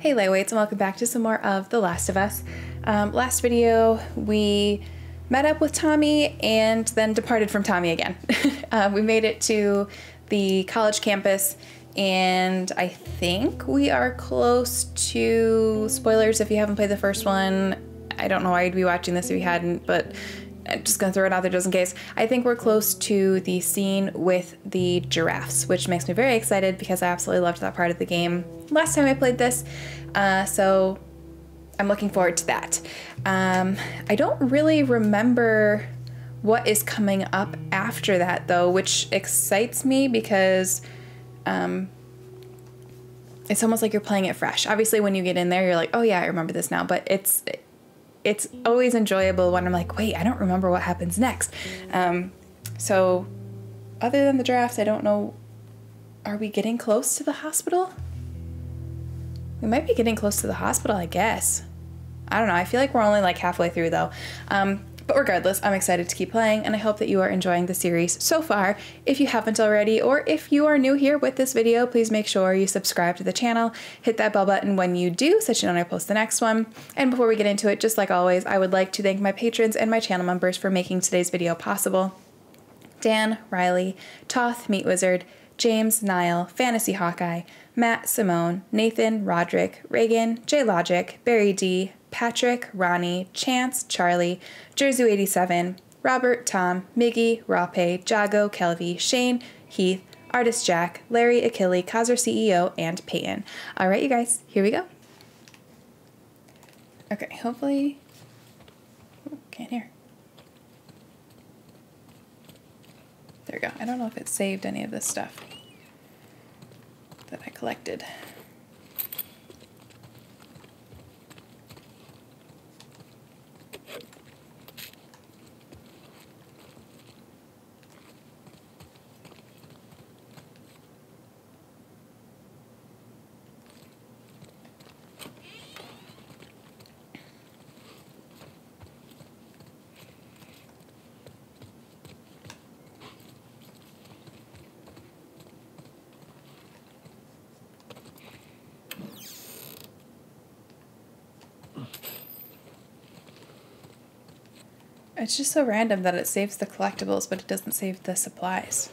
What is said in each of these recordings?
Hey Lightweights, and welcome back to some more of The Last of Us. Last video we met up with Tommy and then departed from Tommy again. We made it to the college campus and I think we are close to spoilers if you haven't played the first one. I don't know why you'd be watching this if you hadn't, but I'm just gonna throw it out there just in case. I think we're close to the scene with the giraffes, which makes me very excited because I absolutely loved that part of the game last time I played this, so I'm looking forward to that. I don't really remember what is coming up after that though, which excites me because it's almost like you're playing it fresh. Obviously when you get in there you're like, oh yeah, I remember this now, but it's always enjoyable when I'm like, wait, I don't remember what happens next. So other than the giraffes, I don't know, are we getting close to the hospital? We might be getting close to the hospital, I guess. I don't know, I feel like we're only like halfway through though. But regardless, I'm excited to keep playing and I hope that you are enjoying the series so far. If you haven't already, or if you are new here with this video, please make sure you subscribe to the channel, hit that bell button when you do so you know when I post the next one. And before we get into it, just like always, I would like to thank my patrons and my channel members for making today's video possible. Dan, Riley, Toth, Meat Wizard, James, Niall, Fantasy Hawkeye, Matt, Simone, Nathan, Roderick, Reagan, J Logic, Barry D, Patrick, Ronnie, Chance, Charlie, Jersey87, Robert, Tom, Miggy, Rape, Jago, Kelvy, Shane, Heath, Artist Jack, Larry, Achille, Kazer CEO, and Peyton. All right, you guys, here we go. Okay, hopefully, ooh, can't hear. There we go. I don't know if it saved any of this stuff that I collected. It's just so random that it saves the collectibles, but it doesn't save the supplies.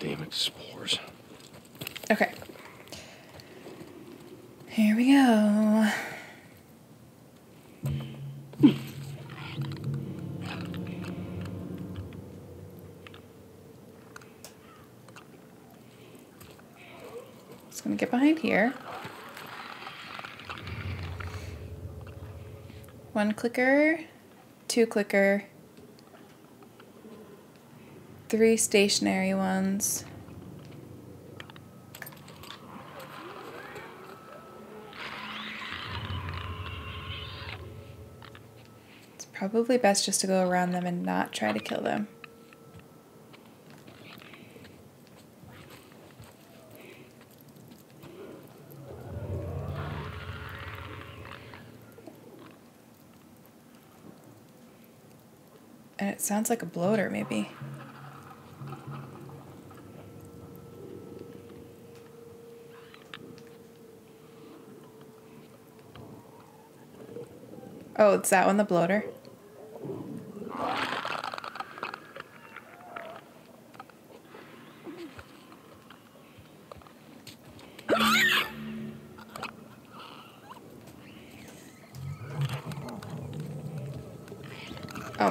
Damn explorers. Okay. Here we go. Just gonna get behind here. One clicker, two clicker, three stationary ones. Probably best just to go around them and not try to kill them. And it sounds like a bloater, maybe. Oh, it's that one, the bloater? Oh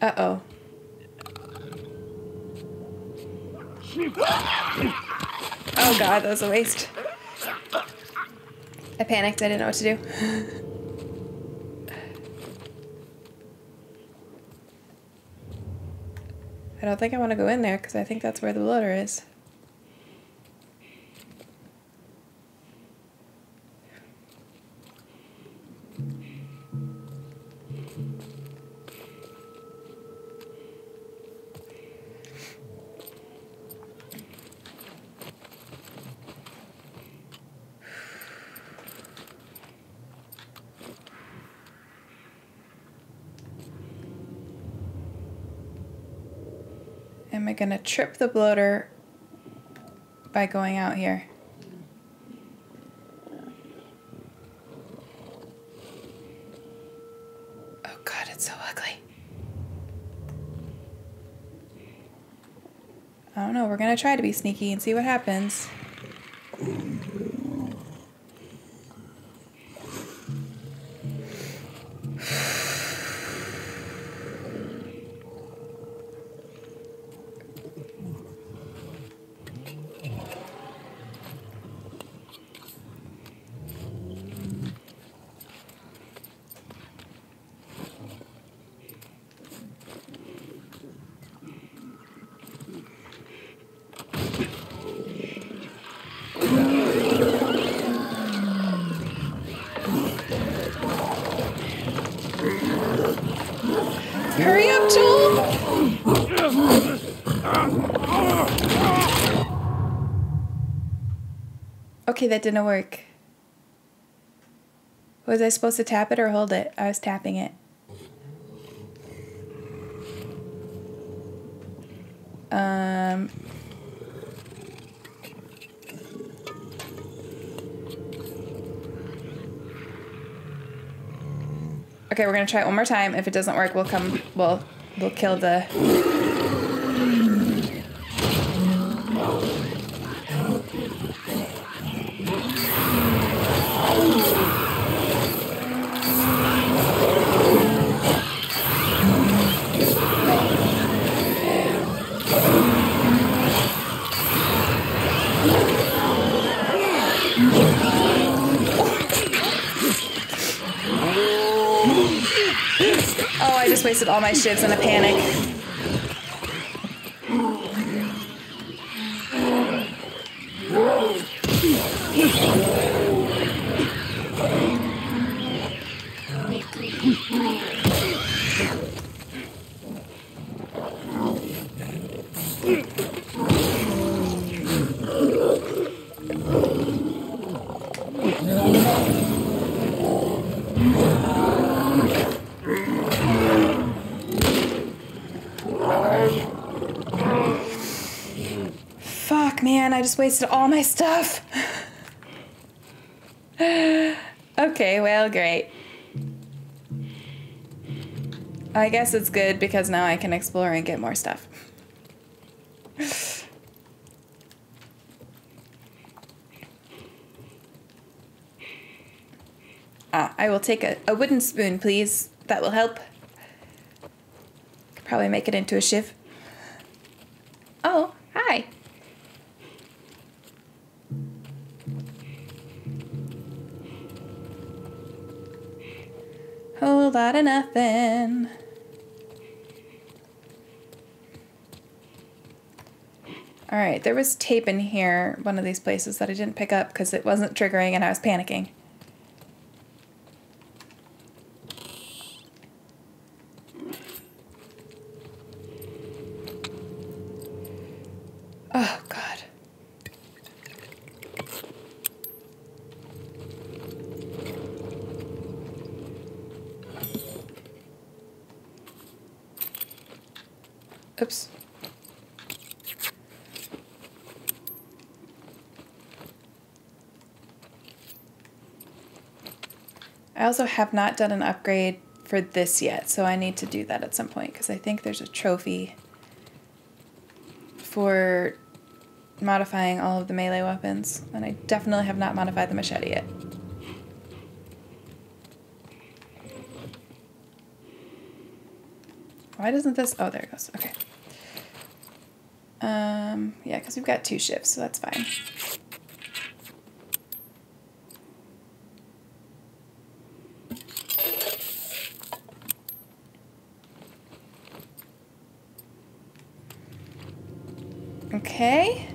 Uh-oh. Oh god, that was a waste. I panicked, I didn't know what to do. I don't think I want to go in there because I think that's where the bloater is. Am I gonna trip the bloater by going out here? Oh god, it's so ugly. I don't know, we're gonna try to be sneaky and see what happens. Hurry up, Joel! Okay, that didn't work. Was I supposed to tap it or hold it? I was tapping it. Okay, we're gonna try it one more time. If it doesn't work, we'll kill the... I just wasted all my shivs in a panic. I just wasted all my stuff. Okay, well, great. I guess it's good because now I can explore and get more stuff. I will take a wooden spoon, please. That will help. Could probably make it into a shiv. Oh, hi. Whole lot of nothing. All right, there was tape in here, one of these places that I didn't pick up because it wasn't triggering and I was panicking. Oh, God. Oops. I also have not done an upgrade for this yet, so I need to do that at some point because I think there's a trophy for modifying all of the melee weapons, and I definitely have not modified the machete yet. Why doesn't this? Oh, there it goes. Okay. Yeah, because we've got 2 shifts, so that's fine. Okay.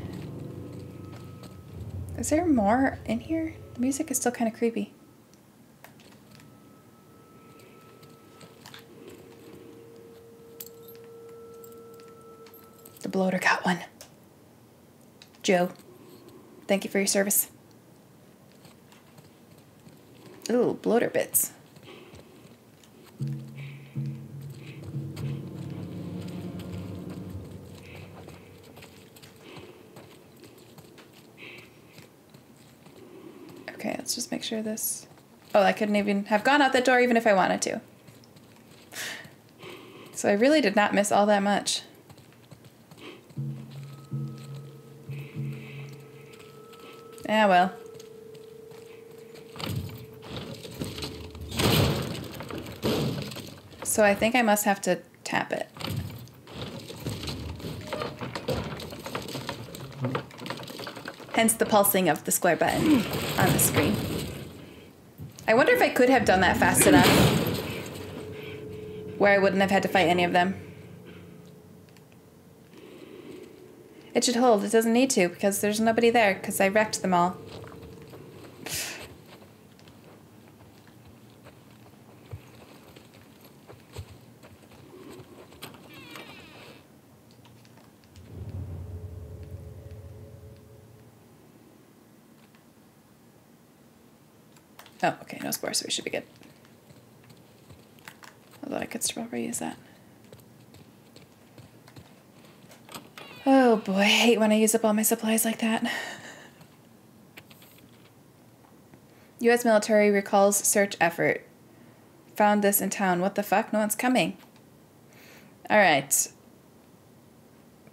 Is there more in here? The music is still kind of creepy. The bloater got one. Joe, thank you for your service. Ooh, bloater bits. Okay, let's just make sure this... Oh, I couldn't even have gone out that door even if I wanted to. So I really did not miss all that much. Ah, well. So I think I must have to tap it. Hence the pulsing of the square button on the screen. I wonder if I could have done that fast enough where I wouldn't have had to fight any of them. It should hold. It doesn't need to because there's nobody there because I wrecked them all. Oh, okay, no spores, so we should be good. Although I could still reuse that. Oh boy, I hate when I use up all my supplies like that. U.S. military recalls search effort. Found this in town. What the fuck? No one's coming. Alright.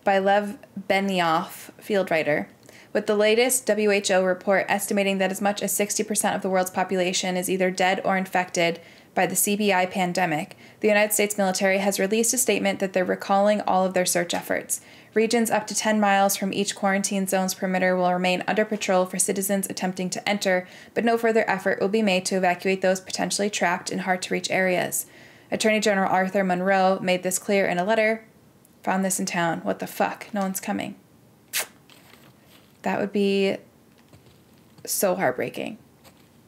By Lev Benioff, field writer. With the latest WHO report estimating that as much as 60% of the world's population is either dead or infected by the CBI pandemic, the United States military has released a statement that they're recalling all of their search efforts. Regions up to 10 miles from each quarantine zone's perimeter will remain under patrol for citizens attempting to enter, but no further effort will be made to evacuate those potentially trapped in hard-to-reach areas. Attorney General Arthur Monroe made this clear in a letter. Found this in town. What the fuck? No one's coming. That would be so heartbreaking.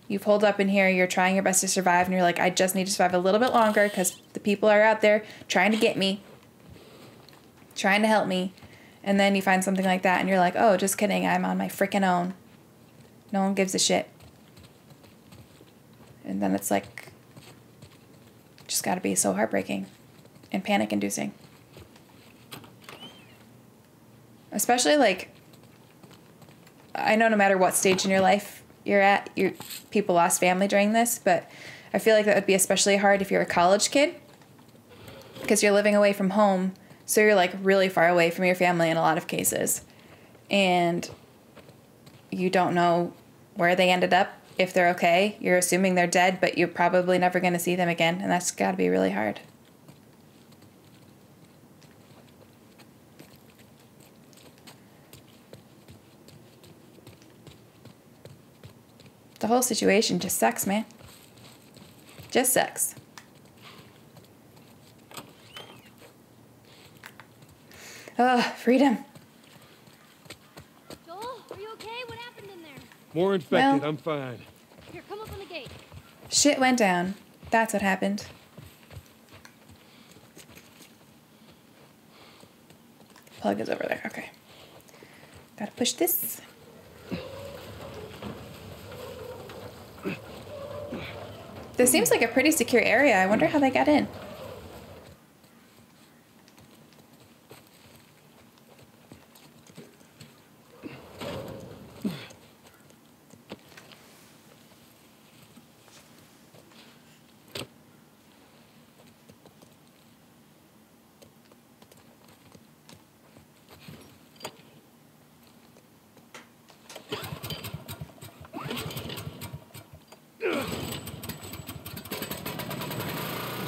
You pulled up in here, you're trying your best to survive, and you're like, I just need to survive a little bit longer because the people are out there trying to get me, trying to help me. And then you find something like that, and you're like, oh, just kidding, I'm on my freaking own. No one gives a shit. And then it's like, just gotta be so heartbreaking and panic-inducing. Especially like, I know no matter what stage in your life you're at, people lost family during this, but I feel like that would be especially hard if you're a college kid because you're living away from home, so you're like really far away from your family in a lot of cases. And you don't know where they ended up, if they're okay. You're assuming they're dead, but you're probably never going to see them again, and that's got to be really hard. The whole situation just sucks, man. Just sucks. Ugh, freedom. Joel, are you okay? What happened in there? More infected, well, I'm fine. Here, come up on the gate. Shit went down. That's what happened. Plug is over there, okay. Gotta push this. This seems like a pretty secure area. I wonder how they got in.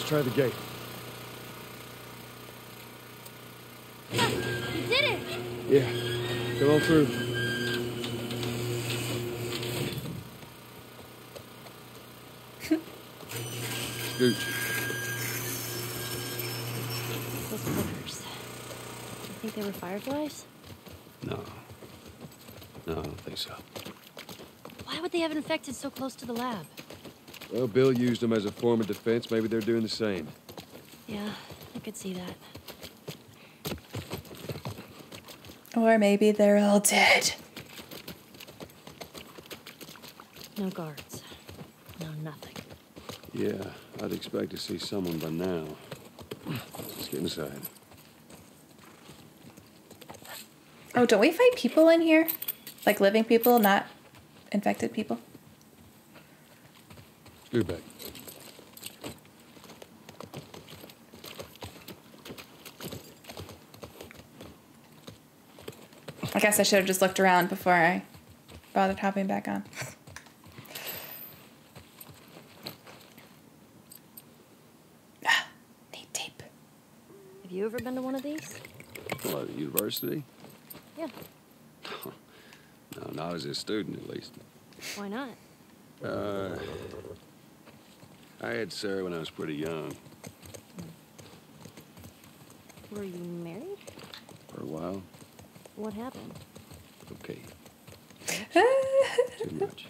Try the gate. You did it! Yeah, come on through. Dude. Those critters. Do you think they were fireflies? No, I don't think so. Why would they have infected so close to the lab? Well, Bill used them as a form of defense. Maybe they're doing the same. Yeah, I could see that. Or maybe they're all dead. No guards. No nothing. Yeah, I'd expect to see someone by now. Let's get inside. Oh, don't we fight people in here? Like living people, not infected people? You're back. I guess I should have just looked around before I bothered hopping back on. Need tape. Have you ever been to one of these? Well, university? Yeah. No, not as a student, at least. Why not? I had Sarah when I was pretty young. Were you married? For a while. What happened? Okay. Too much.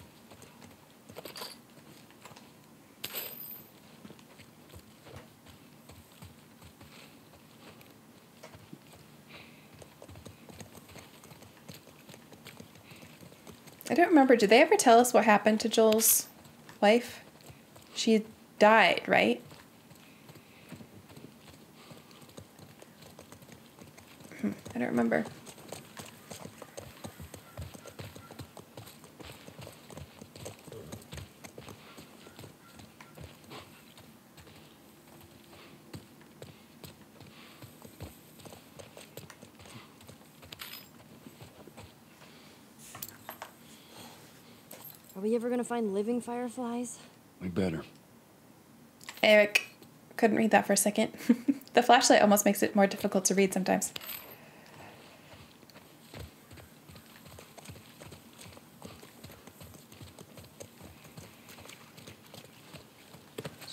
I don't remember. Did they ever tell us what happened to Joel's wife? She died, right? I don't remember. Are we ever gonna find living fireflies? We better. Eric, couldn't read that for a second. The flashlight almost makes it more difficult to read sometimes.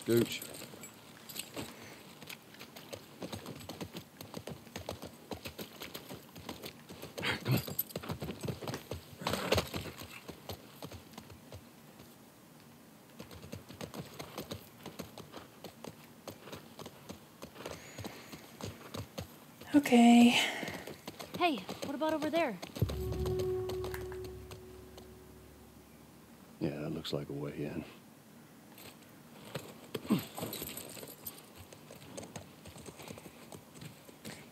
Scooch. Okay. Hey, what about over there? Yeah, that looks like a way in.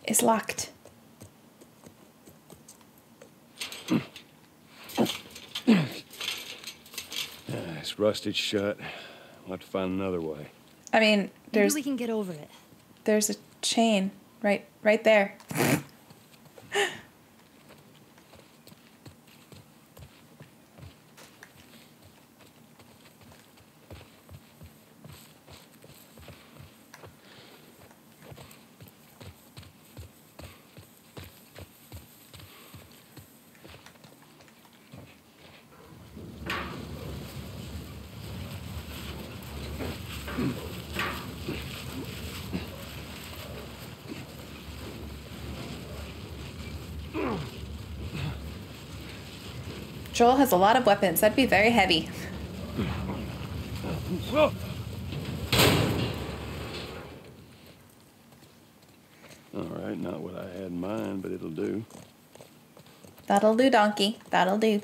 It's locked. It's rusted shut. We'll have to find another way. I mean, there's... Maybe we can get over it. There's a chain. Right there. Joel has a lot of weapons. That'd be very heavy. Alright, not what I had in mind, but it'll do. That'll do, donkey. That'll do.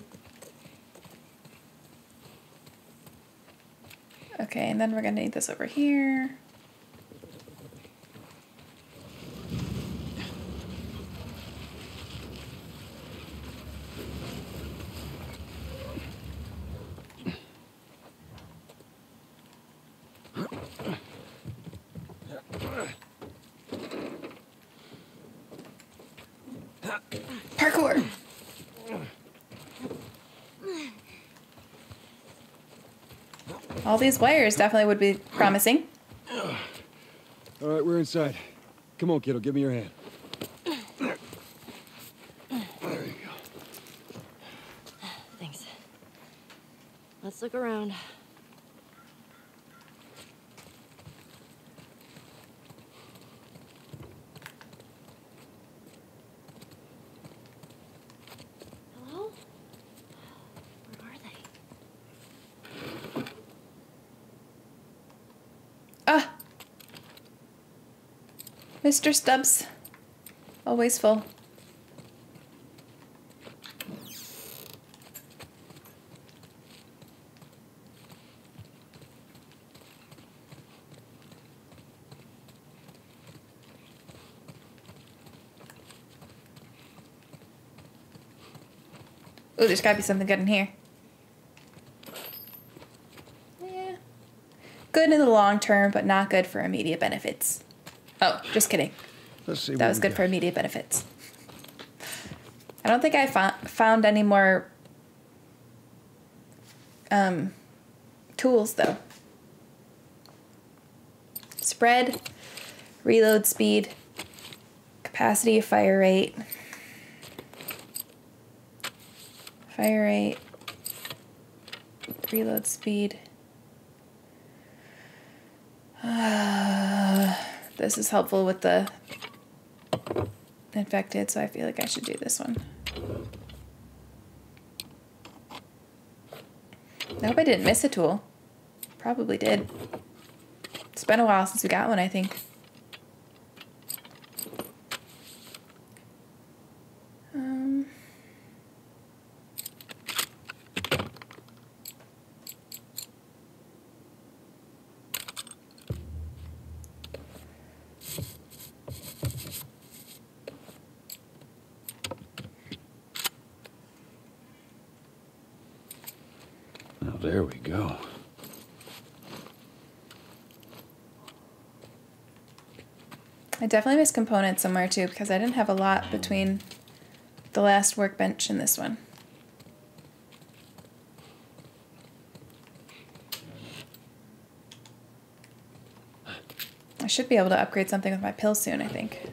Okay, and then we're gonna need this over here. All these wires definitely would be promising. All right, we're inside. Come on, kiddo, give me your hand. Let's look around. Hello? Where are they? Ah! Mr. Stubbs. Always full. Ooh, there's gotta be something good in here. Yeah. Good in the long term, but not good for immediate benefits. Oh, just kidding. Let's see. That was good for immediate benefits. I don't think I found any more tools, though. Spread, reload speed, capacity of fire rate. Fire rate, reload speed. This is helpful with the infected, so I feel like I should do this one. I hope I didn't miss a tool. Probably did. It's been a while since we got one, I think. There we go. I definitely missed components somewhere too, because I didn't have a lot between the last workbench and this one. I should be able to upgrade something with my pill soon, I think.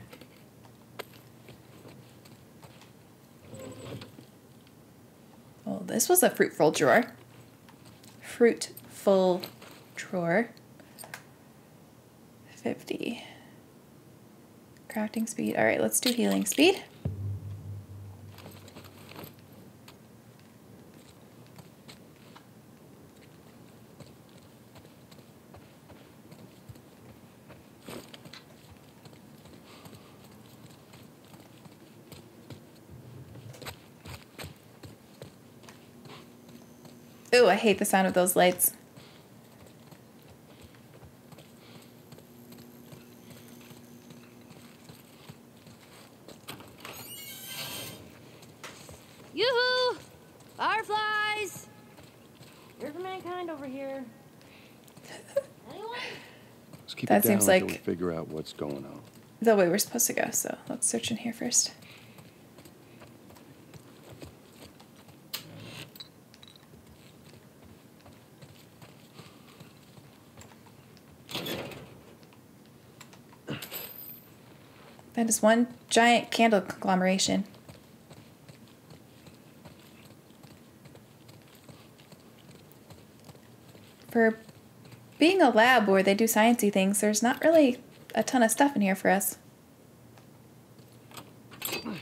Well, this was a fruitful drawer. Fruitful drawer. 50. Crafting speed. All right, let's do healing speed. Ooh, I hate the sound of those lights. Yoo-hoo! Fireflies! There's mankind over here. Anyone? Let's keep that it down seems like we figure out what's going on. The way we're supposed to go, so let's search in here first. That is one giant candle conglomeration. For being a lab where they do sciencey things, there's not really a ton of stuff in here for us. Alright.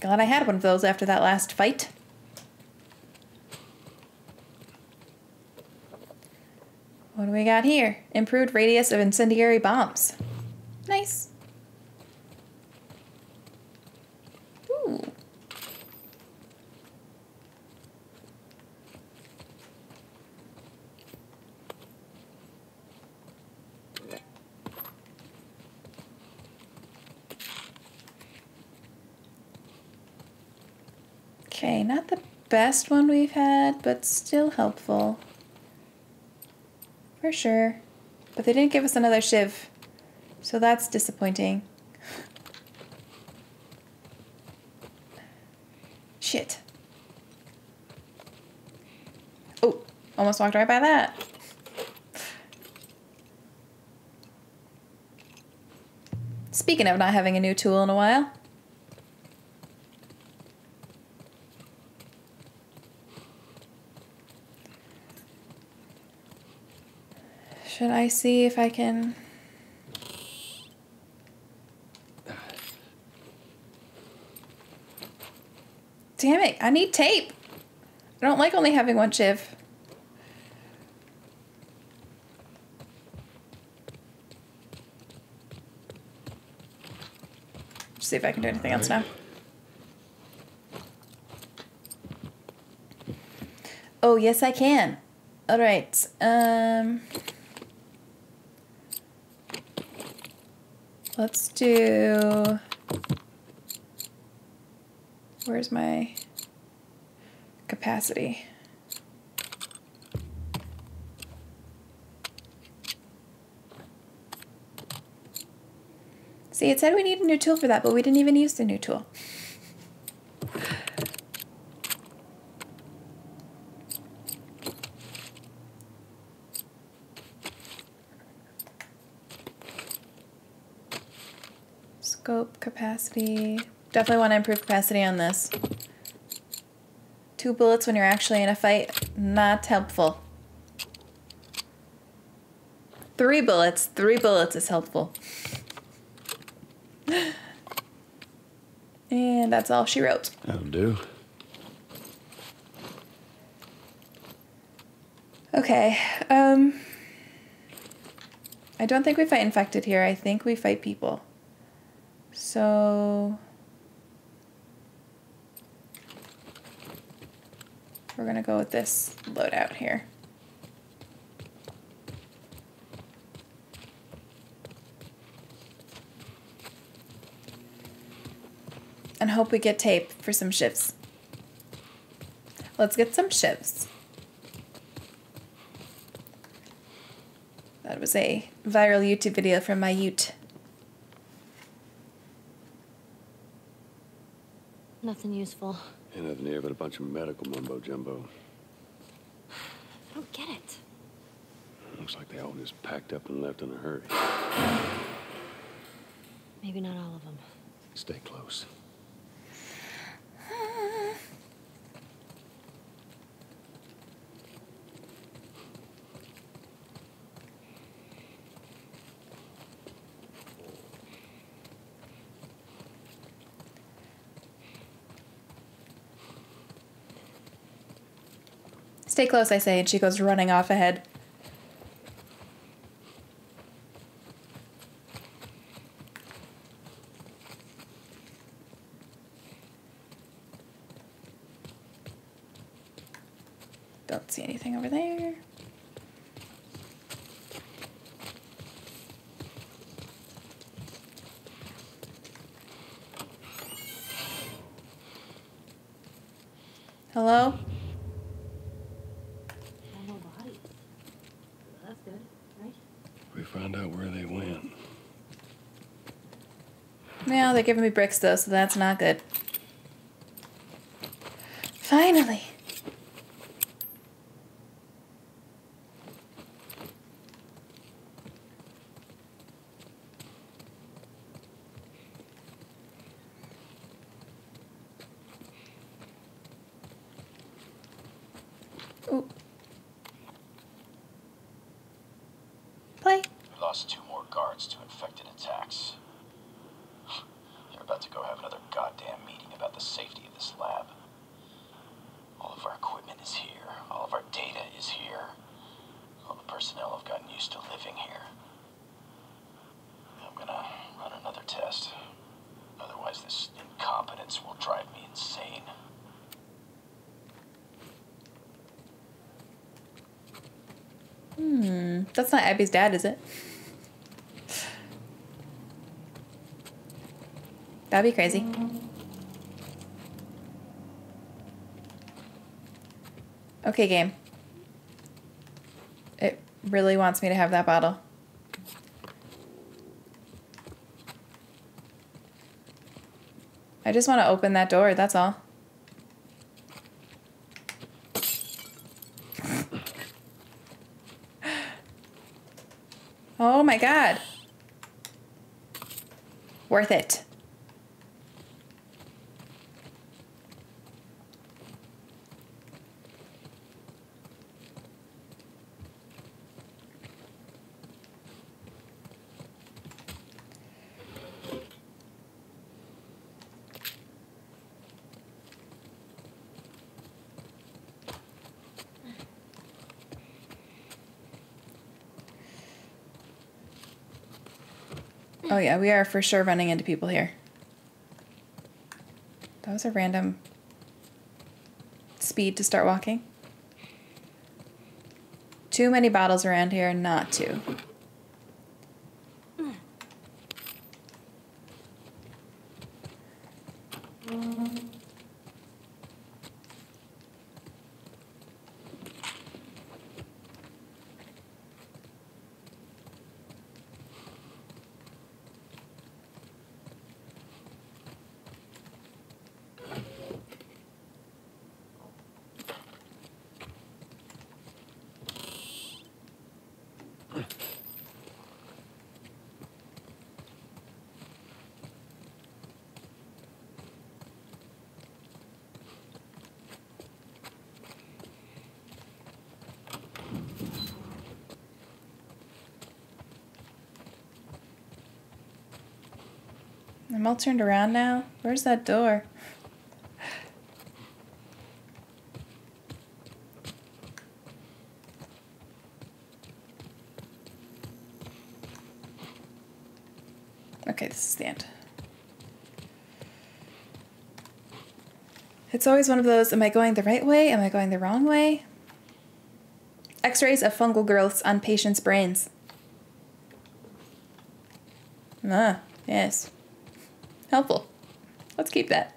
Glad I had one of those after that last fight. What do we got here? Improved radius of incendiary bombs. Nice. Ooh. Okay, not the best one we've had, but still helpful. For sure. But they didn't give us another shiv. So that's disappointing. Shit. Oh, almost walked right by that. Speaking of not having a new tool in a while. Should I see if I can... Damn it, I need tape. I don't like only having one shiv. See if I can do anything else now. Oh, yes, I can. All right. Let's do... Where's my capacity? See, it said we need a new tool for that, but we didn't even use the new tool. Scope, capacity. Definitely want to improve capacity on this. 2 bullets when you're actually in a fight, not helpful. 3 bullets. 3 bullets is helpful. And that's all she wrote. That'll do. Okay. I don't think we fight infected here. I think we fight people. So... We're gonna go with this loadout here. And hope we get tape for some shifts. Let's get some shifts. That was a viral YouTube video from my ute. Nothing useful. Ain't nothing here but a bunch of medical mumbo-jumbo. I don't get it. Looks like they all just packed up and left in a hurry. Maybe not all of them. Stay close. Stay close, I say, and she goes running off ahead. Don't see anything over there. Hello? They're giving me bricks, though, so that's not good. Finally! Ooh. Play. We lost 2 more guards to infected attacks. About to go have another goddamn meeting about the safety of this lab. All of our equipment is here. All of our data is here. All the personnel have gotten used to living here. I'm gonna run another test. Otherwise, this incompetence will drive me insane. That's not Abby's dad, is it? That'd be crazy. Okay, game. It really wants me to have that bottle. I just want to open that door, that's all. Oh my god. Worth it. Oh yeah, we are for sure running into people here. That was a random speed to start walking. Too many bottles around here not to. I'm all turned around now. Where's that door? Okay, this is the end. It's always one of those, am I going the right way? Am I going the wrong way? X-rays of fungal growths on patients' brains. Ah, yes. Helpful. Let's keep that. At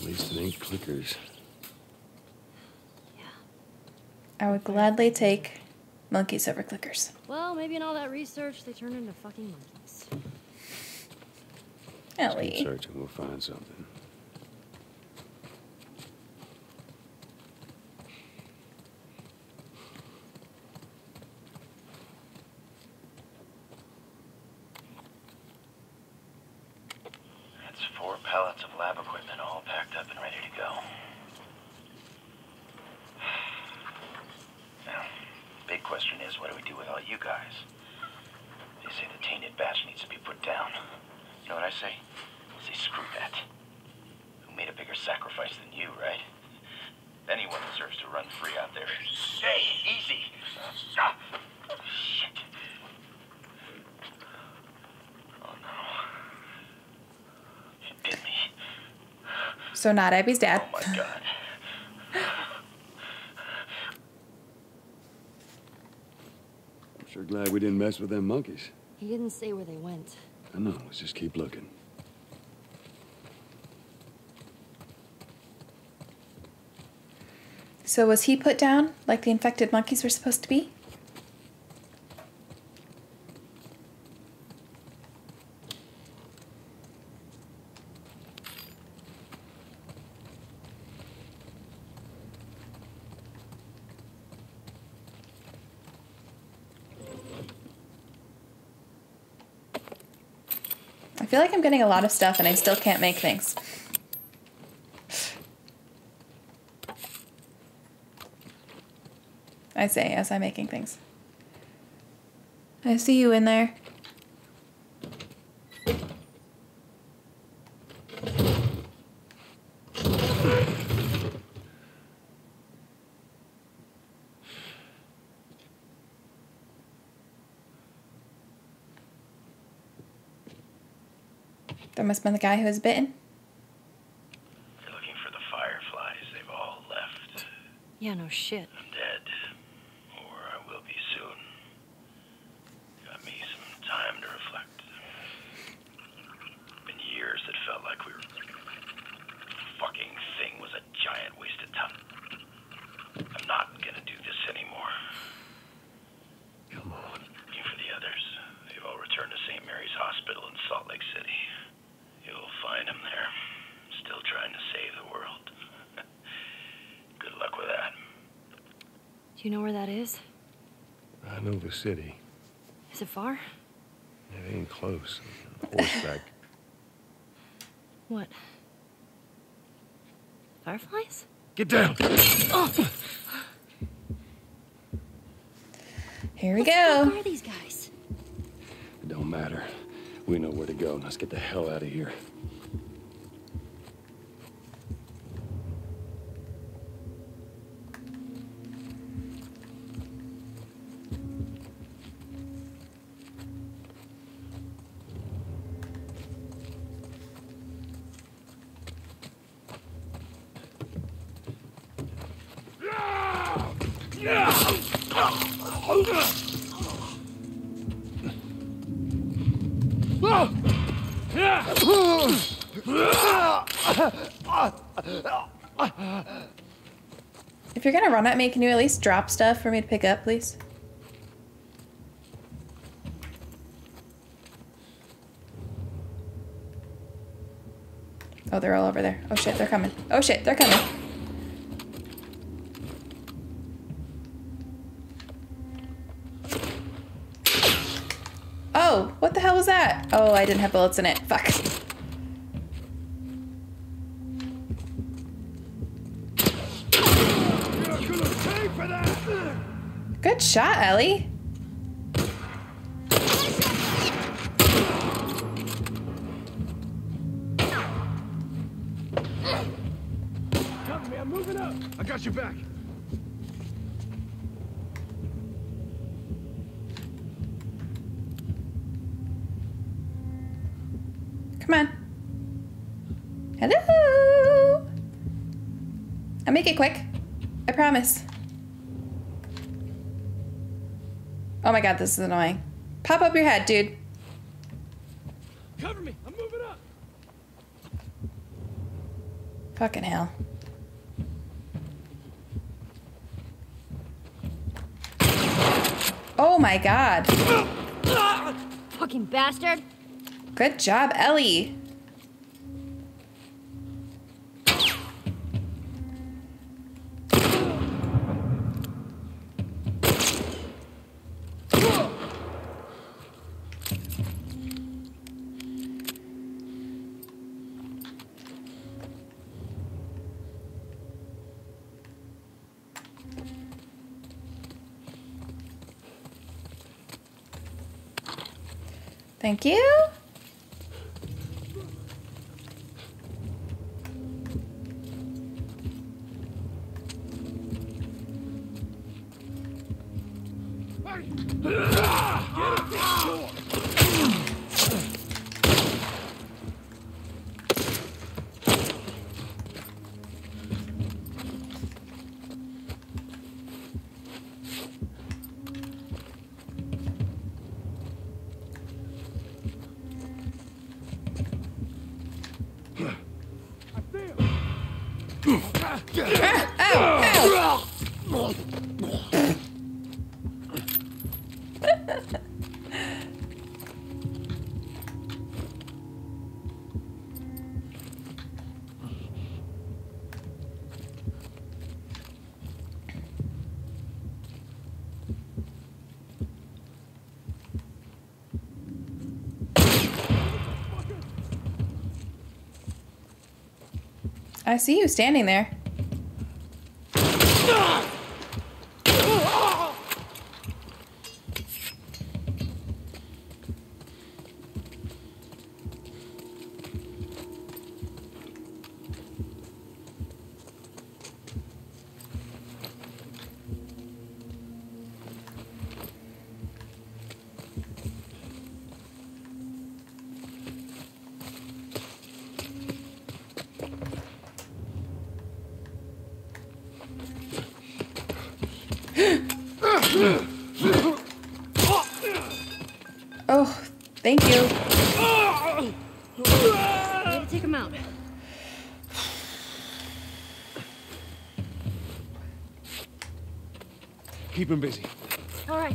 least it ain't clickers. Yeah. I would gladly take monkeys over clickers. Well, maybe in all that research, they turned into fucking monkeys. Ellie. Keep searching, we'll find something. So not Abby's dad. Oh my God. I'm sure glad we didn't mess with them monkeys. He didn't say where they went. I know. Let's just keep looking. So was he put down like the infected monkeys were supposed to be? I feel like I'm getting a lot of stuff and I still can't make things. I say as I'm making things. I see you in there. That must have been the guy who was bitten. They're looking for the Fireflies. They've all left. Yeah, no shit. I'm dead. Or I will be soon. Got me some time to reflect. Been years that felt like we were... The fucking thing was a giant waste of time. I'm not gonna do this anymore. Looking for the others. They've all returned to St. Mary's Hospital in Salt Lake City. You'll find him there, still trying to save the world. Good luck with that. Do you know where that is? I know the city. Is it far? It ain't close. Horseback. What? Fireflies? Get down! Oh. Here we go. Where are these guys? It don't matter. We know where to go. Let's get the hell out of here. If you're gonna run at me, can you at least drop stuff for me to pick up, please? Oh, they're all over there. Oh shit, they're coming. Oh shit, they're coming. Oh, what the hell was that? Oh, I didn't have bullets in it. Fuck. Good shot, Ellie. Got your back. Come on. Hello. I'll make it quick. I promise. Oh my god, this is annoying. Pop up your head, dude. Cover me. I'm moving up. Fucking hell. Oh my god. Fucking bastard. Good job, Ellie. Thank you. I see you standing there. Oh, thank you. I need to take him out. Keep him busy. All right.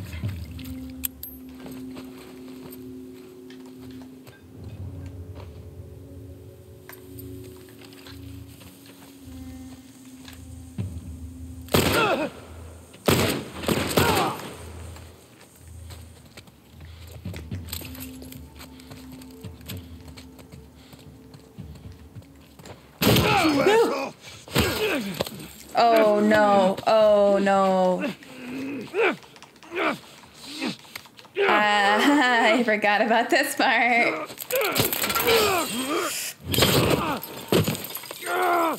Oh no, oh no. I forgot about this part. Yeah.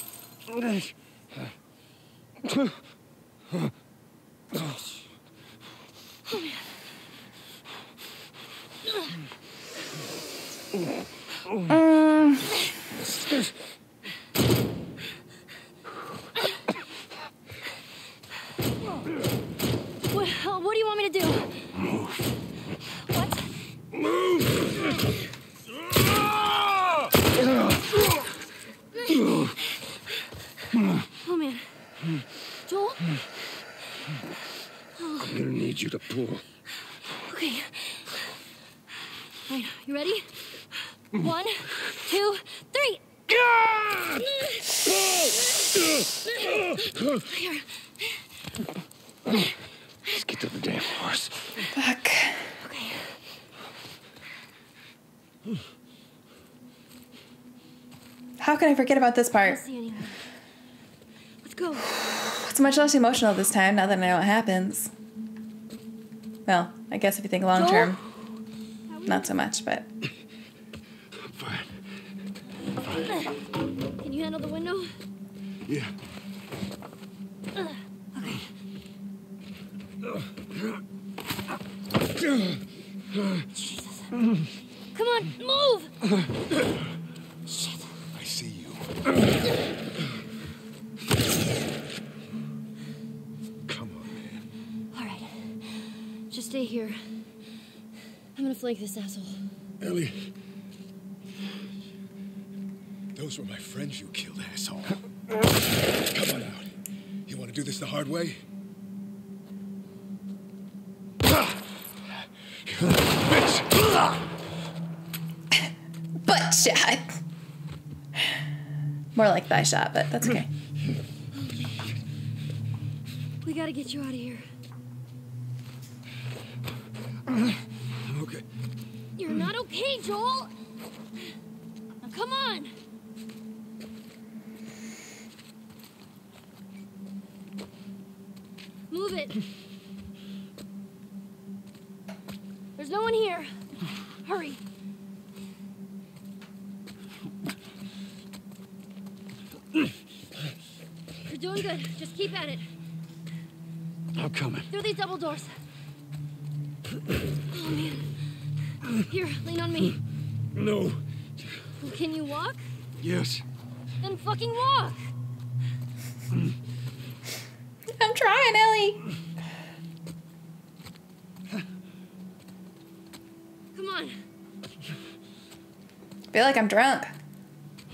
Oh, man. Joel? Oh. I'm gonna need you to pull. Okay. All right, you ready? 1, 2, 3. Here. Let's get to the damn horse. Fuck. Okay. How can I forget about this part? Let's go. It's much less emotional this time now that I know what happens. Well, I guess if you think long term, not so much, but. I'm fine. Can you handle the window? Yeah. Okay. Jesus. Come on, move! Shit. I see you. Stay here. I'm gonna flank this asshole. Ellie. Those were my friends you killed, asshole. Come on out. You wanna do this the hard way? Butt shot. More like thigh shot, but that's okay. We gotta get you out of here. I'm okay. You're not okay, Joel. Now come on. Move it. There's no one here. Hurry. You're doing good. Just keep at it. I'm coming. Through these double doors. Oh, man. Here, lean on me. No. Well, can you walk? Yes. Then fucking walk. I'm trying, Ellie. Come on. I feel like I'm drunk.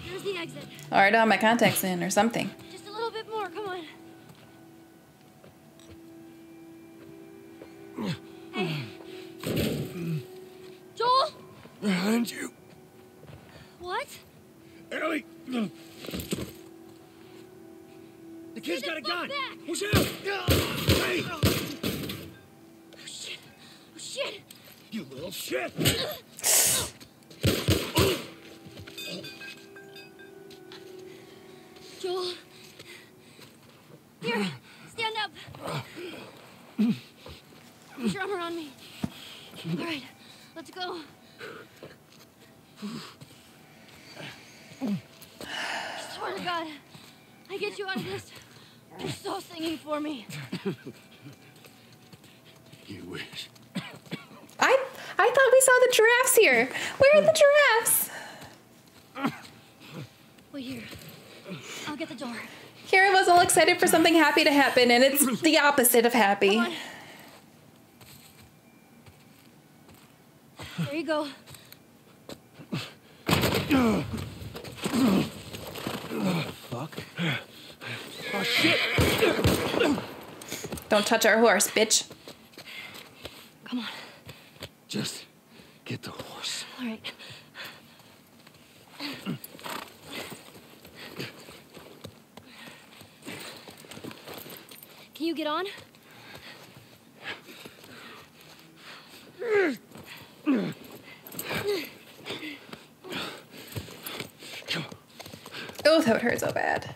There's the exit. Or I don't have my contacts in or something. Just a little bit more, come on. Behind you. What? Ellie! The kid's got a gun! Who's out? Hey! Oh shit! Oh shit! You little shit! Joel. Here, stand up. Put your armor on me. All right, let's go. I swear to God, I get you out of this. You're so singing for me. You wish. I thought we saw the giraffes here. Where are the giraffes? Wait here. I'll get the door. Here I was all excited for something happy to happen, and it's the opposite of happy. Come on. There you go. Fuck. Oh shit. Don't touch our horse, bitch. Come on. Just get the horse. All right. Can you get on? Oh, that would hurt so bad.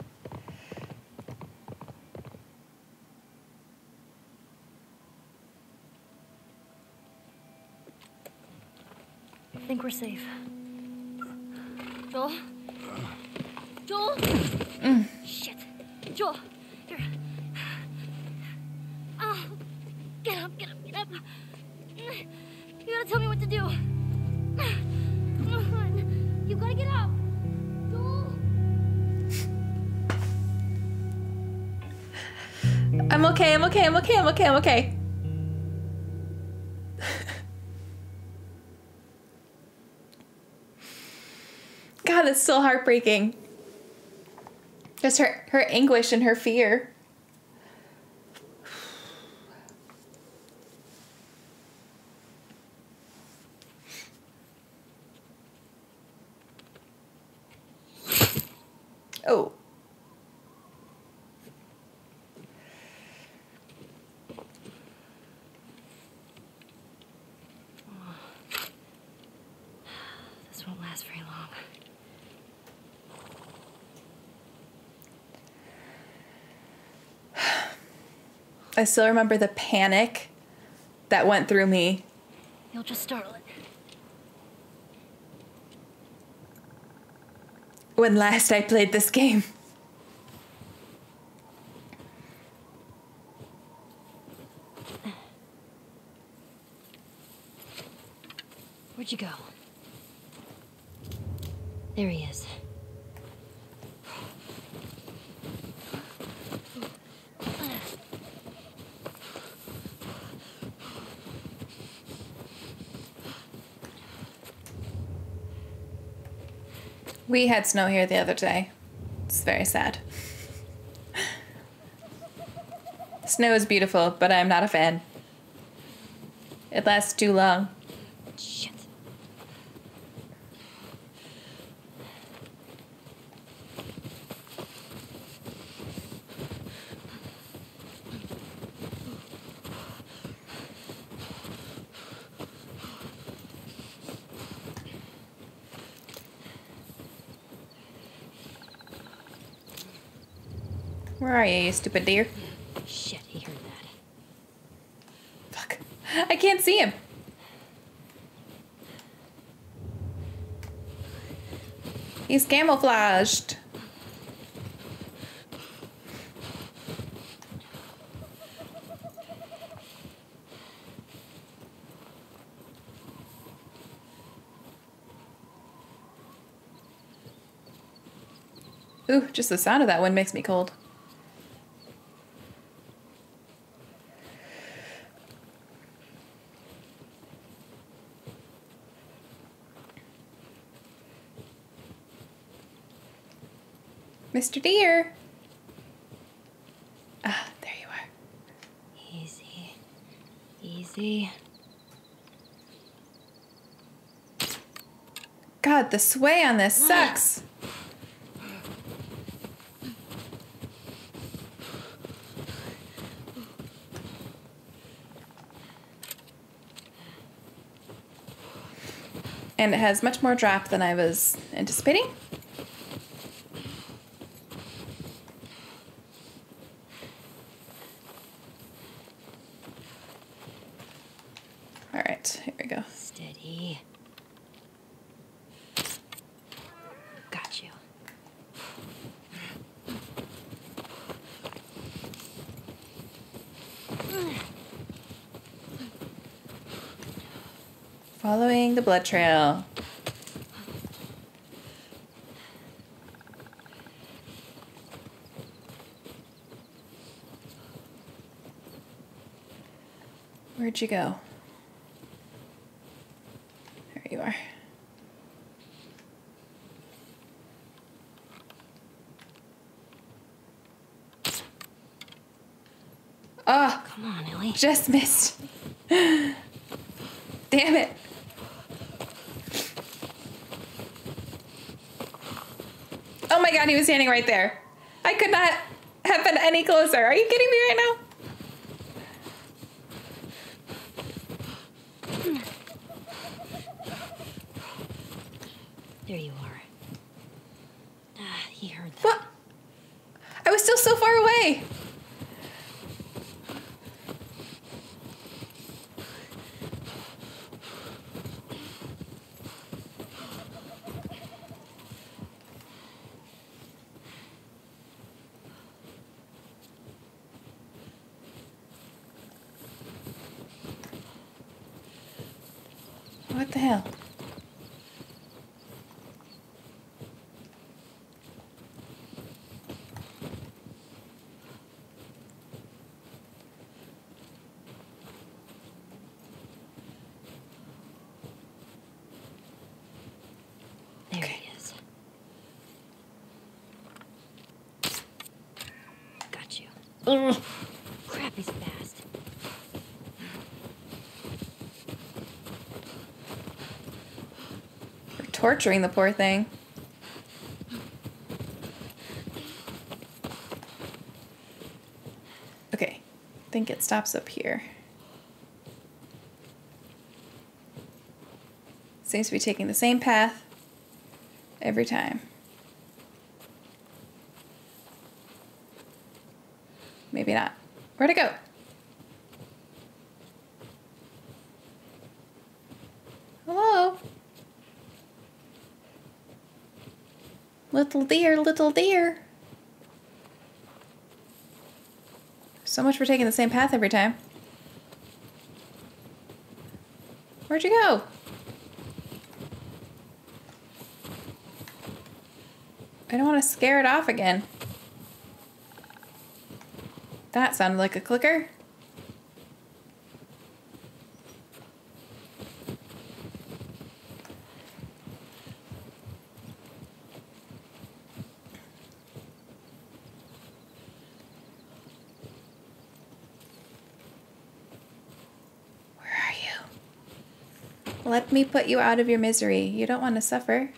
I think we're safe. Joel? Joel? Shit. Joel, here. Oh, get up, get up, get up. You gotta tell me what to do. Come on. You gotta get up. I'm okay, I'm okay, I'm okay, I'm okay, I'm okay. God, it's so heartbreaking. Just her anguish and her fear. Oh. This won't last very long. I still remember the panic that went through me. You'll just startle it. When last I played this game. Where'd you go? There he is. We had snow here the other day. It's very sad. Snow is beautiful, but I'm not a fan. It lasts too long. Shit. Where are you stupid deer? Shit, he heard that. Fuck. I can't see him. He's camouflaged. Ooh, just the sound of that one makes me cold. Mr. Deer. Ah, there you are. Easy. Easy. God, the sway on this sucks. And it has much more drop than I was anticipating. Following the blood trail. Where'd you go? There you are. Oh, come on, Ellie. Just missed. Damn it. Oh my God, he was standing right there. I could not have been any closer. Are you kidding me right now? There you are. He heard that. What? I was still so far away. What the hell? There he is. Crap is fast. We're torturing the poor thing. Okay, I think it stops up here. Seems to be taking the same path every time. Maybe not. Where'd it go? Hello? Little deer, little deer. So much for taking the same path every time. Where'd you go? I don't want to scare it off again. That sounded like a clicker. Where are you? Let me put you out of your misery. You don't want to suffer.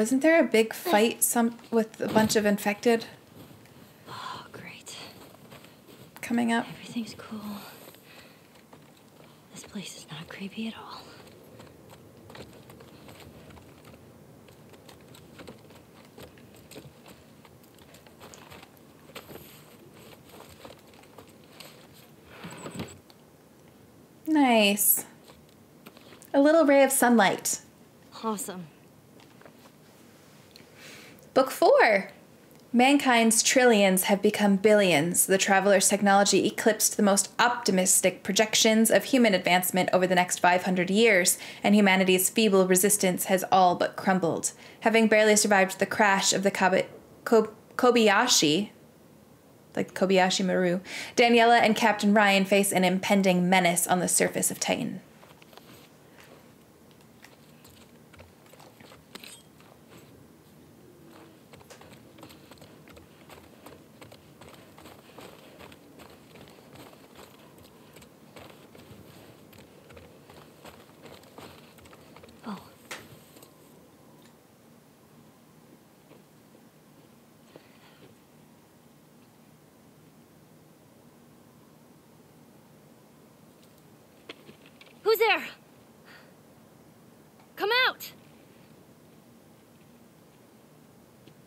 Isn't there a big fight with a bunch of infected? Oh, great. Coming up. Everything's cool. This place is not creepy at all. Nice. A little ray of sunlight. Awesome. Book 4. Mankind's trillions have become billions. The traveler's technology eclipsed the most optimistic projections of human advancement over the next 500 years, and humanity's feeble resistance has all but crumbled. Having barely survived the crash of the Kobayashi, like Kobayashi Maru, Daniela and Captain Ryan face an impending menace on the surface of Titan.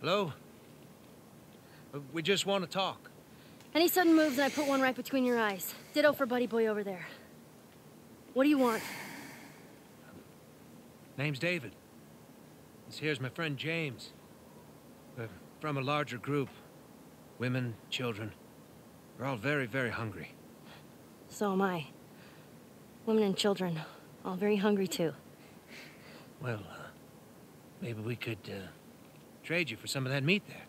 Hello? We just want to talk. Any sudden moves and I put one right between your eyes. Ditto for buddy boy over there. What do you want? Name's David. This here's my friend James. We're from a larger group. Women, children. We're all very, very hungry. So am I. Women and children. All very hungry too. Well, maybe we could, trade you for some of that meat there.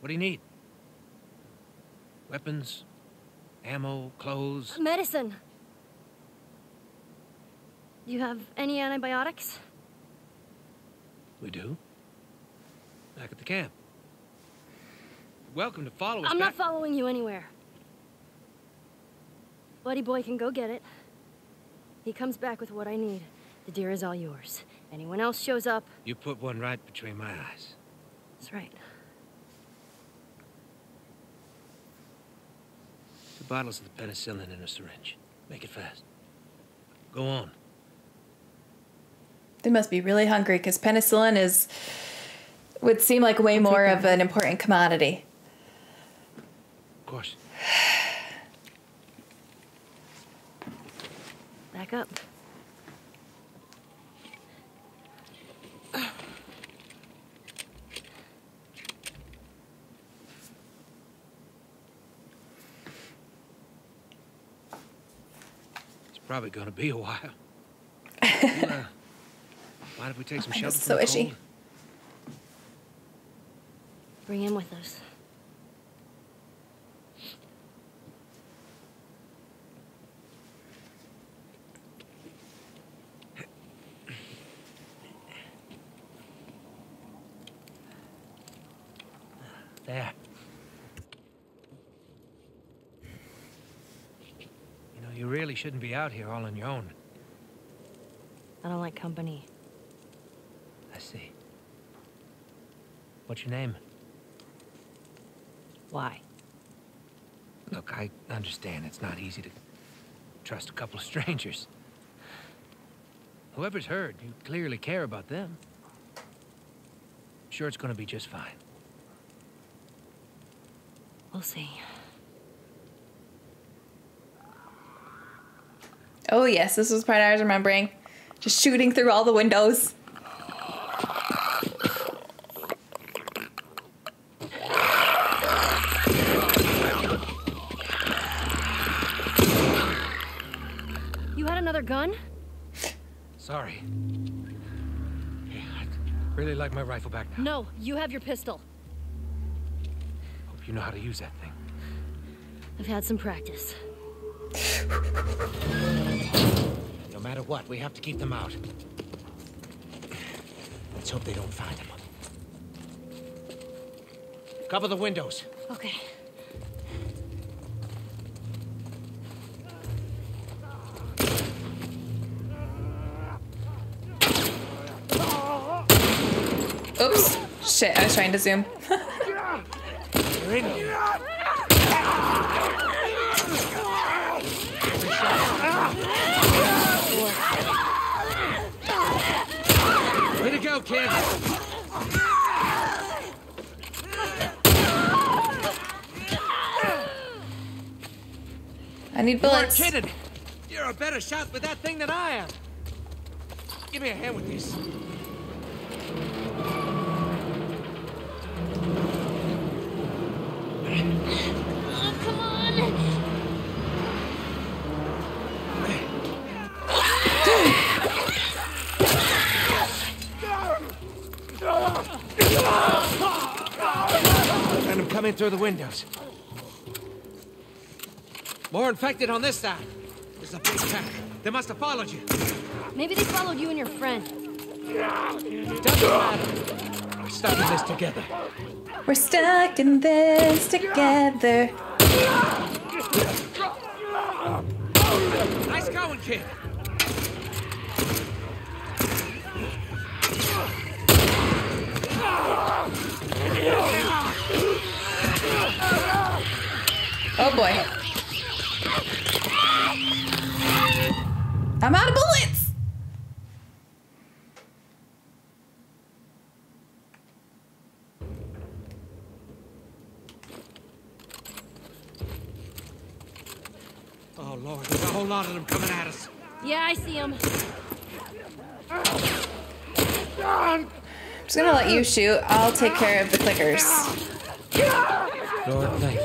What do you need? Weapons, ammo, clothes? Medicine. You have any antibiotics? We do. Back at the camp. Welcome to follow us. I'm not following you anywhere. Buddy boy can go get it. He comes back with what I need. The deer is all yours. Anyone else shows up... You put one right between my eyes. That's right. Two bottles of the penicillin and a syringe. Make it fast. Go on. They must be really hungry, because penicillin is... would seem like way more of an important commodity. Of course. Back up. Probably gonna be a while. Why don't we take some shelter from the cold? So itchy. Bring him with us. There. You know, you really shouldn't be out here all on your own. I don't like company. I see. What's your name? Why? Look, I understand it's not easy to trust a couple of strangers. Whoever's heard, you clearly care about them. I'm sure it's gonna be just fine. We'll see. Oh yes, this was part I was remembering. Just shooting through all the windows. You had another gun? Sorry. Yeah, I'd really like my rifle back now. No, you have your pistol. You know how to use that thing. I've had some practice. No matter what, we have to keep them out. Let's hope they don't find them. Cover the windows. Okay. Oops. Shit, I was trying to zoom. Way to go, kid. I need bullets. You're kidding. You're a better shot with that thing than I am. Give me a hand with this. Coming through the windows. More infected on this side. There's a big pack. They must have followed you. Maybe they followed you and your friend. It doesn't matter. We're stuck in this together. We're stuck in this together. Nice going, kid. Oh boy. I'm out of bullets. Oh Lord, there's a whole lot of them coming at us. Yeah, I see them. I'm just gonna let you shoot. I'll take care of the clickers. Lord, thank you.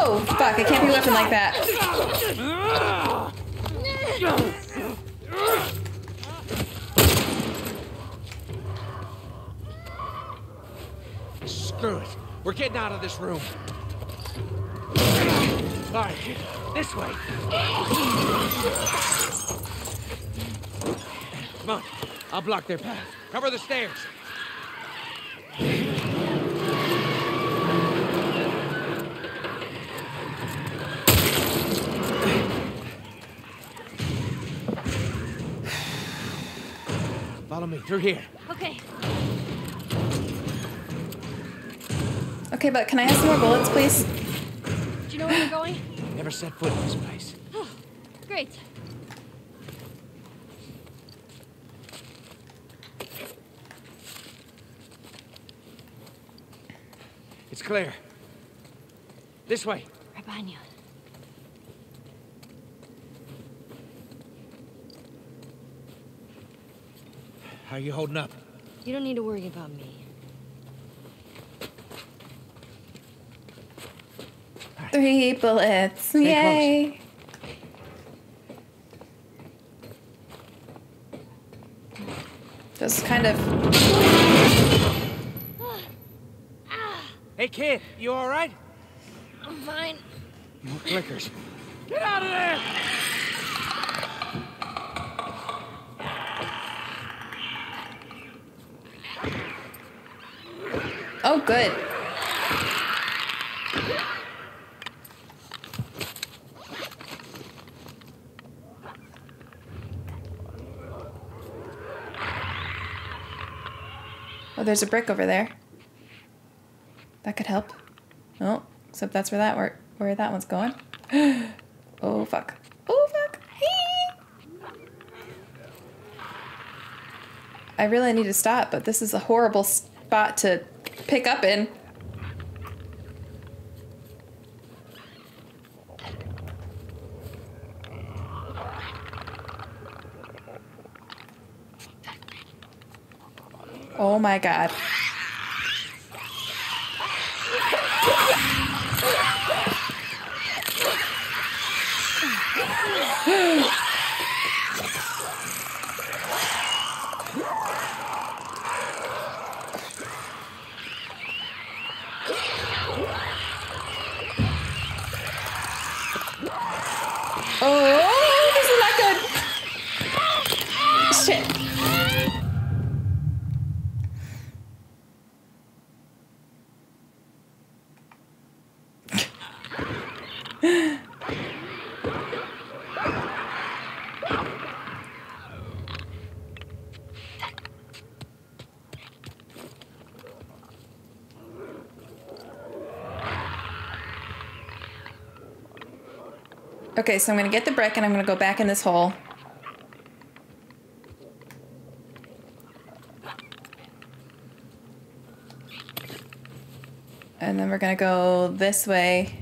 Oh, fuck, I can't be weapon like that. Screw it. We're getting out of this room. All right, this way. Come on, I'll block their path. Cover the stairs. Follow me through here. Okay. Okay, but can I have some more bullets, please? Do you know where we're going? Never set foot in this place. Oh, great. It's clear. This way. Right behind you. How are you holding up? You don't need to worry about me. Right. 3 bullets. Stay Yay! Close. Just kind of... Hey, kid, you all right? I'm fine. More clickers. Get out of there! Oh, good. Oh, there's a brick over there. That could help. Oh, except that's where that one's going. Oh, fuck. Oh, fuck. Hey! I really need to stop, but this is a horrible spot to... pick up in. Oh my God. Okay, so I'm gonna get the brick and I'm gonna go back in this hole. And then we're gonna go this way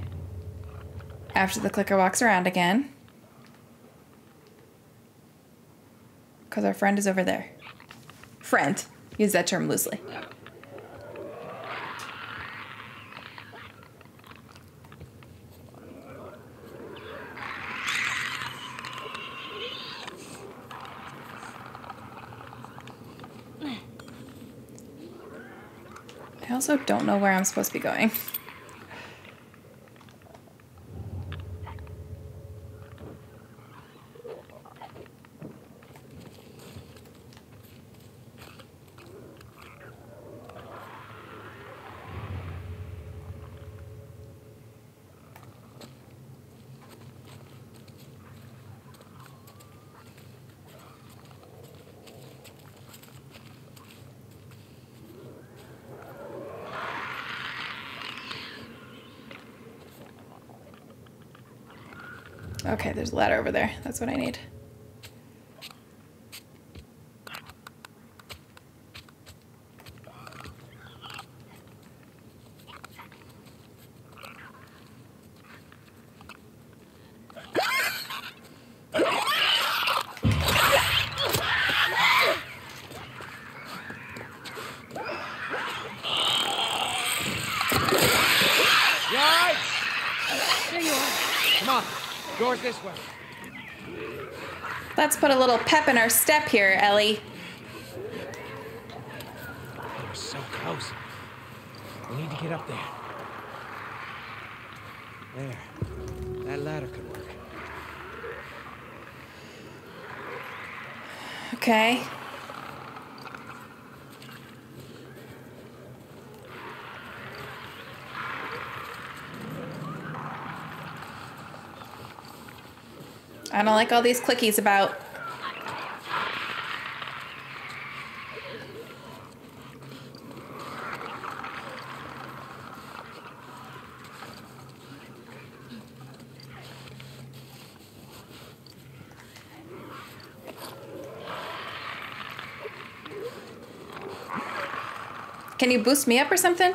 after the clicker walks around again. Because our friend is over there. Friend. Use that term loosely. I also don't know where I'm supposed to be going. Okay, there's a ladder over there. That's what I need. This way. Let's put a little pep in our step here, Ellie. We're so close. We need to get up there. There. That ladder could work. Okay. I don't like all these clickies about. Can you boost me up or something?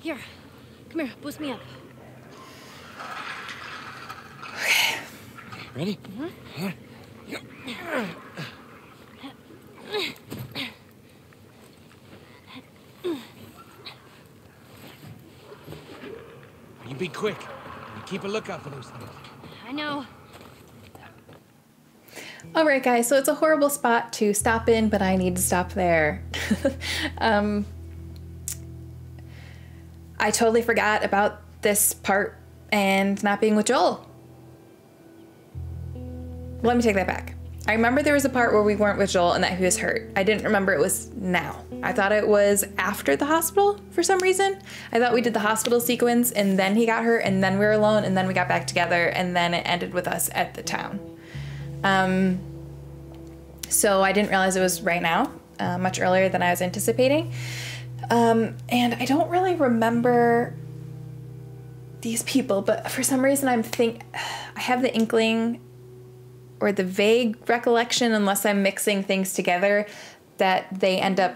Here. Come here. Boost me up. Okay. Ready? Mm-hmm. Here. You be quick. Keep a lookout for those things. I know. All right, guys. So it's a horrible spot to stop in, but I need to stop there. I totally forgot about this part and not being with Joel. Let me take that back. I remember there was a part where we weren't with Joel and that he was hurt. I didn't remember it was now. I thought it was after the hospital for some reason. I thought we did the hospital sequence and then he got hurt and then we were alone and then we got back together and then it ended with us at the town. So I didn't realize it was right now, much earlier than I was anticipating. And I don't really remember these people, but for some reason I have the inkling or the vague recollection, unless I'm mixing things together, that they end up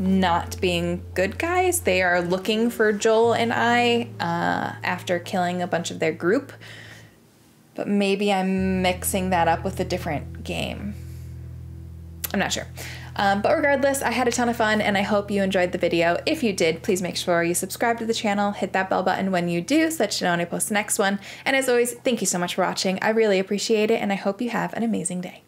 not being good guys. They are looking for Joel and I after killing a bunch of their group. But maybe I'm mixing that up with a different game. I'm not sure. But regardless, I had a ton of fun and I hope you enjoyed the video. If you did, please make sure you subscribe to the channel, hit that bell button when you do so that you know when I post the next one. And as always, thank you so much for watching. I really appreciate it and I hope you have an amazing day.